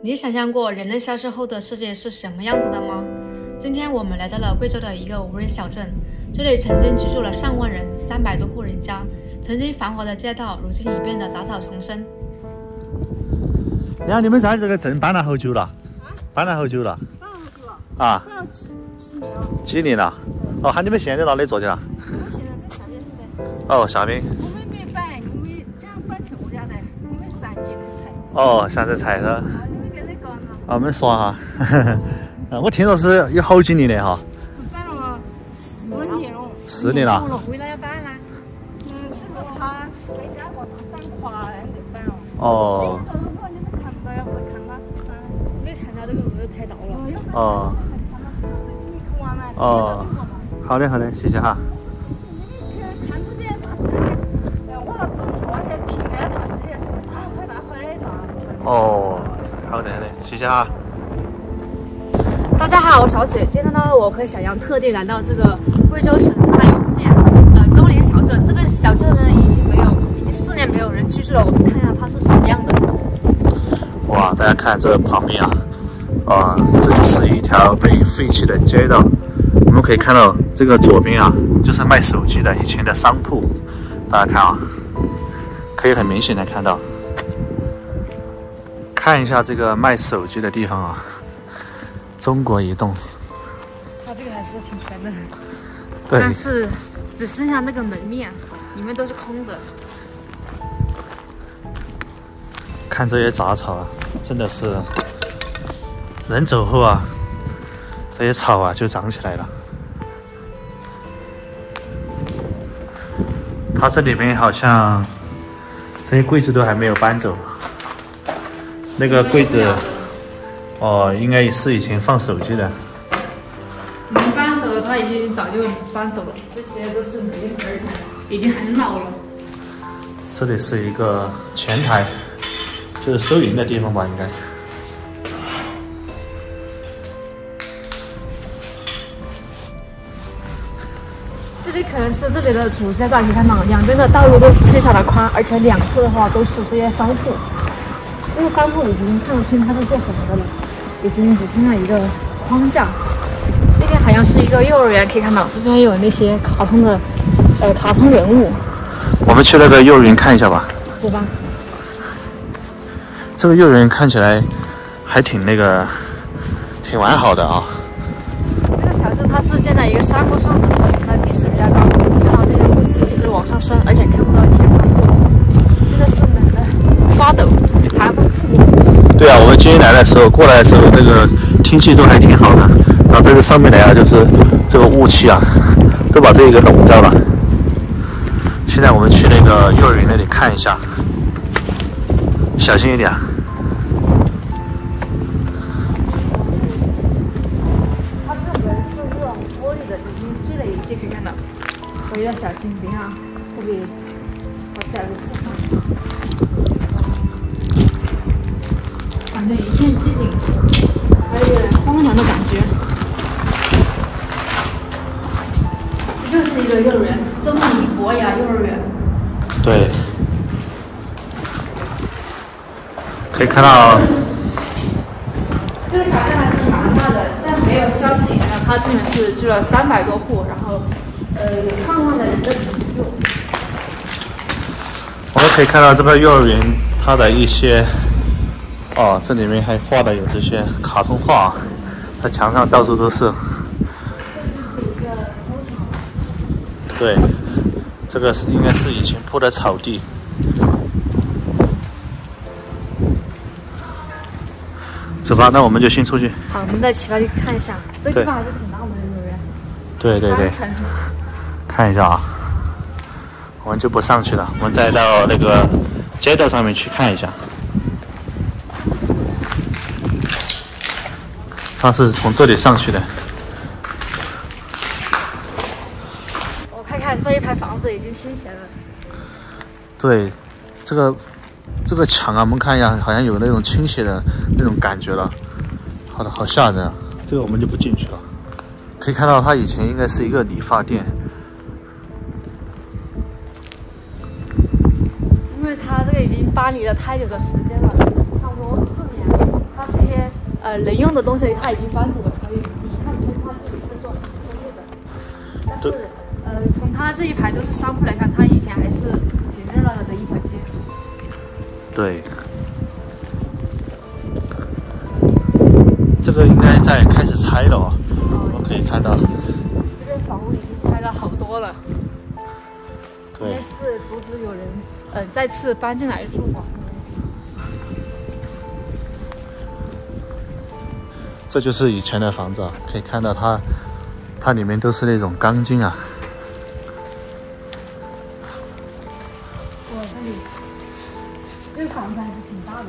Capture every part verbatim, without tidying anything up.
你想象过人类消失后的世界是什么样子的吗？今天我们来到了贵州的一个无人小镇，这里曾经居住了上万人，三百多户人家，曾经繁华的街道如今已变得杂草丛生。然后你们在这个镇搬了好久了？啊？搬了好久了？搬了好久了。啊？搬了几几年了？几年了？哦，喊你们现在哪里住去了？我们现在在下面住的。哦，下面。我们没搬，我们这样搬是我家的，我们上街的菜。哦，现在菜是吧？啊，你们在这搞呢？啊，我们耍哈。啊，我听说是有好几年的哈。搬了十年了。十年了。为啥要搬呢？嗯，就是他回家过上宽的搬了。哦。这个走路你们看不到，要不看到山，没看到这个路太大了。哦。哦。好的，好的，谢谢哈。你看这边，这些，我那种树那些平安嘛，这些大块大块的大。哦，好的好的，谢谢哈。大家好，我是小雪。今天呢，我和小杨特地来到这个贵州省拉畗县呃周林小镇。这个小镇呢，已经没有，已经四年没有人居住了。我们看一下它是什么样的。哇，大家看这旁边啊，啊，这就是一条被废弃的街道。我们可以看到这个左边啊，就是卖手机的以前的商铺。大家看啊，可以很明显的看到，看一下这个卖手机的地方啊。中国移动，它这个还是挺全的，对，但是只剩下那个门面，里面都是空的。看这些杂草啊，真的是人走后啊，这些草啊就长起来了。它这里面好像这些柜子都还没有搬走，那个柜子。哦，应该是以前放手机的。我们搬走了，他已经早就搬走了。这些都是没人看，已经很老了。这里是一个前台，就是收银的地方吧，应该。这里可能是这里的主街道，你看嘛，两边的道路都非常的宽，而且两侧的话都是这些商铺。这个商铺已经看不清它是做什么的了。已经只剩下一个框架，那边好像是一个幼儿园，可以看到这边有那些卡通的，呃，卡通人物。我们去那个幼儿园看一下吧。走吧。这个幼儿园看起来还挺那个，挺完好的啊。这个小镇它是建在一个山坡上的，所以它地势比较高。看到这些雾气一直往上升，而且看不到天空。真的是冷得发抖，寒风刺骨。对啊，我们今天来的时候，过来的时候那个天气都还挺好的，然后这个上面来啊，就是这个雾气啊，都把这里给笼罩了。现在我们去那个幼儿园那里看一下，小心一点。它这个门是那种玻璃的，已经碎了一些，可以看到。我要小心，别让会被它夹入刺伤。感觉一片寂静，还有荒凉的感觉。这就是一个幼儿园，周立博雅幼儿园。对，可以看到。这个小镇还是蛮大的，在没有消失以前，它基本是住了三百多户，然后呃有上万的人在居住。我们可以看到这个幼儿园它的一些。哦，这里面还画的有这些卡通画啊，在墙上到处都是。对，这个是应该是以前铺的草地。走吧，那我们就先出去。好，我们再起来去看一下，这地方还是挺大的，对不对？对对对。看一下啊，我们就不上去了，我们再到那个街道上面去看一下。它是从这里上去的。我看看这一排房子已经倾斜了。对，这个这个墙啊，我们看一下，好像有那种倾斜的那种感觉了。好的，好吓人啊！这个我们就不进去了。可以看到，它以前应该是一个理发店。因为它这个已经搬离了太久的时间了，差不多四年了。它呃能用的东西它已经帮助了可以，你看它这里是做做日本，但是呃从它这一排都是商铺来看，它以前还是挺热闹的一条街。对。 这个应该在开始拆了哦，我们可以看到，这个房屋已经拆了好多了，应该是阻止有人嗯、呃、再次搬进来住吧。这就是以前的房子啊，可以看到它，它里面都是那种钢筋啊。哇，这里这个房子还是挺大的。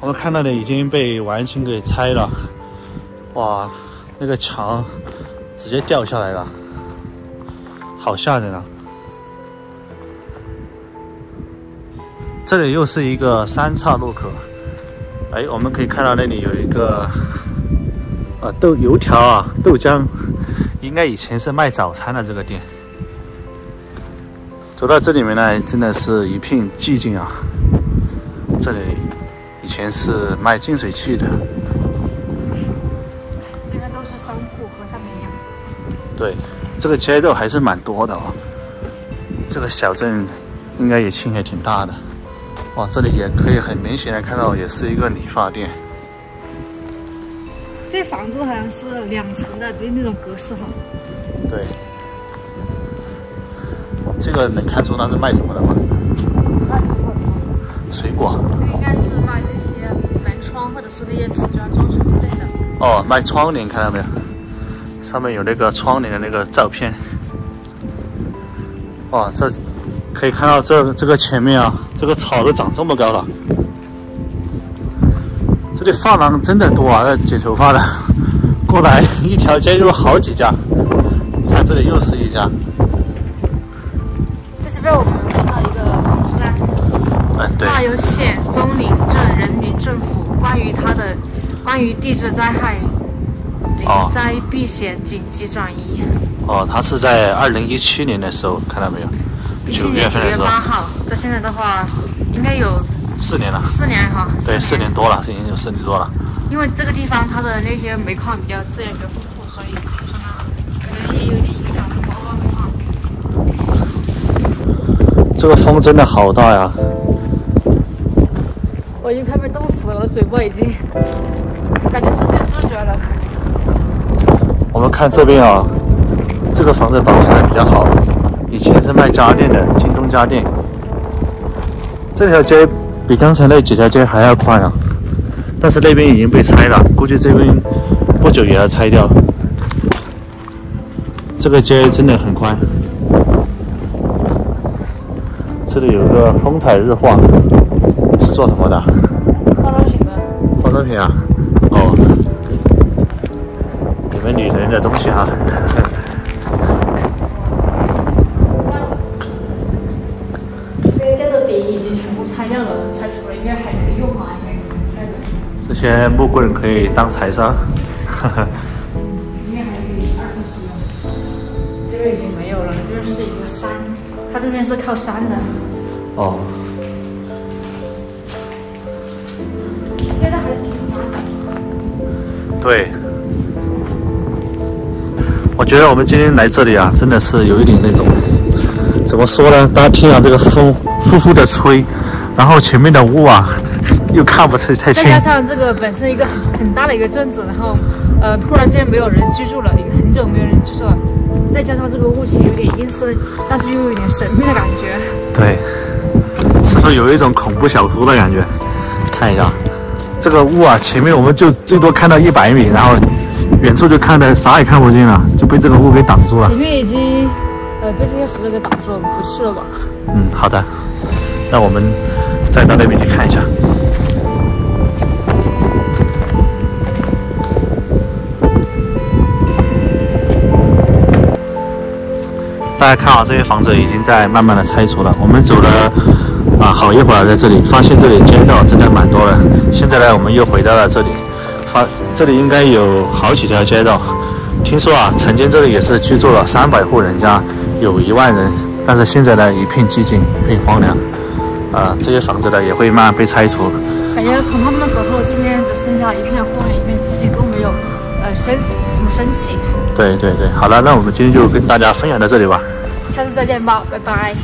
我们看到的已经被完全给拆了，哇，那个墙直接掉下来了，好吓人啊！这里又是一个三岔路口，哎，我们可以看到那里有一个啊豆油条啊豆浆，应该以前是卖早餐的这个店。走到这里面来，真的是一片寂静啊。 这里以前是卖净水器的，这边都是商铺，和上面一样。对，这个街道还是蛮多的哦。这个小镇应该也倾斜挺大的。哇，这里也可以很明显的看到，也是一个理发店。这房子好像是两层的，只有那种格式哈。对。这个能看出它是卖什么的吗？ 水果，这应该是卖这些门窗或者是那些瓷砖装饰之类的。哦，卖窗帘，看到没有？上面有那个窗帘的那个照片。哦，这可以看到这这个前面啊，这个草都长这么高了。这里发廊真的多啊，剪头发的，过来一条街有好几家。你看这里又是一家。在这边我们。 大邑县钟岭镇人民政府关于它的关于地质灾害零灾避险紧急转移。哦，它是在二零一七年的时候，看到没有？一七年九月八号到现在的话，应该有四年了。四年哈。对，四年多了，已经有四年多了。因为这个地方它的那些煤矿比较资源比较丰富，所以说呢，人也有点影响，包括煤矿。这个风真的好大呀！ 我已经快被冻死了，我的嘴巴已经感觉失去知觉了。我们看这边啊，这个房子保存的比较好，以前是卖家电的，京东家电。这条街比刚才那几条街还要宽啊，但是那边已经被拆了，估计这边不久也要拆掉。这个街真的很宽。这里有个风采日化。 是做什么的？化妆品的。化妆品啊，哦，你们女人的东西啊。这个店的顶已经全部拆掉了，拆除了，应该还可以用啊，应该拆着。这些木棍可以当柴烧。哈哈。应该还可以二次使用。这边已经没有了，这边是一个山，它这边是靠山的。哦。 对，我觉得我们今天来这里啊，真的是有一点那种，怎么说呢？大家听啊，这个风呼呼的吹，然后前面的雾啊，又看不太太清。再加上这个本身一个很大的一个镇子，然后呃，突然间没有人居住了，一个很久没有人居住了，再加上这个雾气有点阴森，但是又有点神秘的感觉。对，是不是有一种恐怖小说的感觉？看一下。 这个雾啊，前面我们就最多看到一百米，然后远处就看的啥也看不见了，就被这个雾给挡住了。前面已经呃被这些石头给挡住了，我们不去了吧？嗯，好的，那我们再到那边去看一下。大家看啊，这些房子已经在慢慢的拆除了，我们走了。 啊，好一会儿在这里发现这里街道真的蛮多的。现在呢，我们又回到了这里，发这里应该有好几条街道。听说啊，曾经这里也是居住了三百户人家，有一万人，但是现在呢，一片寂静，一片荒凉。啊，这些房子呢也会慢慢被拆除。感觉从他们走后，这边只剩下一片荒原，一片寂静，都没有呃生什么生气。对对对，好了，那我们今天就跟大家分享到这里吧。下次再见吧，拜拜。